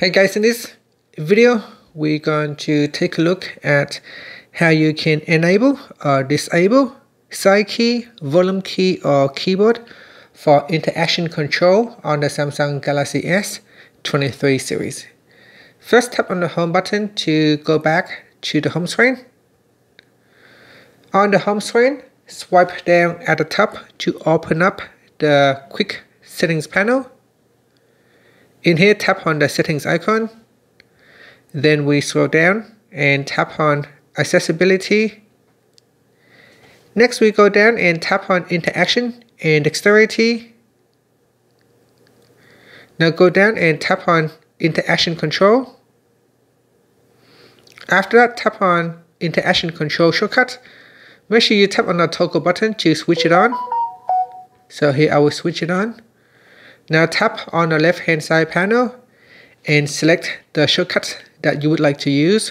Hey guys, in this video we're going to take a look at how you can enable or disable side key, volume key or keyboard for interaction control on the Samsung Galaxy S23 series. First, tap on the home button to go back to the home screen. On the home screen, swipe down at the top to open up the quick settings panel. In here, tap on the settings icon, then we scroll down and tap on accessibility. Next we go down and tap on interaction and dexterity. Now go down and tap on interaction control. After that, tap on interaction control shortcut. Make sure you tap on the toggle button to switch it on. So here I will switch it on. Now tap on the left hand side panel and select the shortcut that you would like to use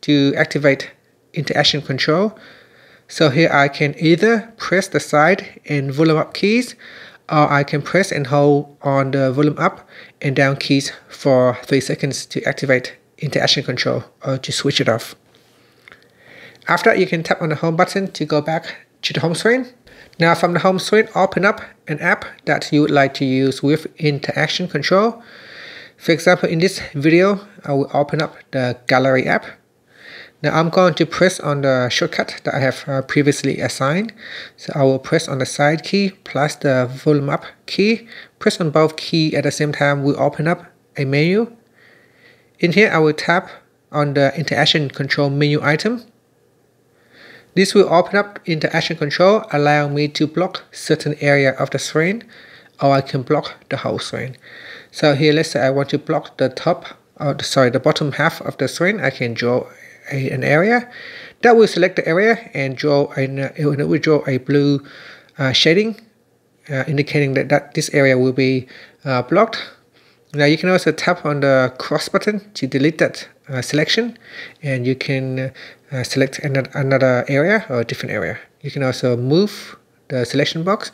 to activate interaction control. So here I can either press the side and volume up keys, or I can press and hold on the volume up and down keys for 3 seconds to activate interaction control or to switch it off. After that, you can tap on the home button to go back to the home screen. Now from the home screen, open up an app that you would like to use with interaction control. For example, in this video, I will open up the gallery app. Now I'm going to press on the shortcut that I have previously assigned. So I will press on the side key plus the volume up key. Press on both keys at the same time, we open up a menu. In here, I will tap on the interaction control menu item. This will open up interaction control, allowing me to block certain area of the screen, or I can block the whole screen. So here, let's say I want to block the bottom half of the screen. I can draw an area. That will select the area and it will draw a blue shading, indicating that this area will be blocked. Now you can also tap on the cross button to delete that selection, and you can select another area or a different area. You can also move the selection box.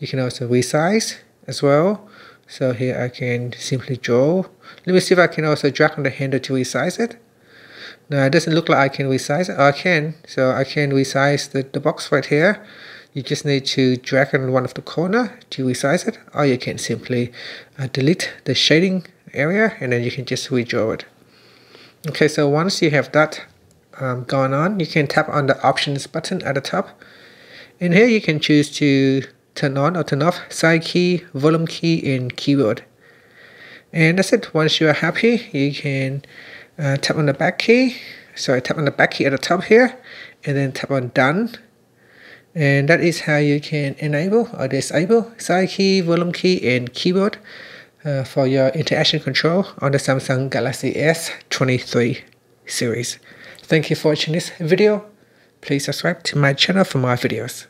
You can also resize as well. So here I can simply draw. Let me see if I can also drag on the handle to resize it. Now it doesn't look like I can resize it. Oh, I can. So I can resize the box right here. You just need to drag on one of the corner to resize it, or you can simply delete the shading area and then you can just redraw it. Okay, so once you have that going on, you can tap on the options button at the top. In here you can choose to turn on or turn off side key, volume key and keyboard. And that's it. Once you are happy, you can tap on the back key. So I tap on the back key at the top here and then tap on done. And that is how you can enable or disable side key, volume key and keyboard for your interaction control on the Samsung Galaxy S23 series. Thank you for watching this video. Please subscribe to my channel for more videos.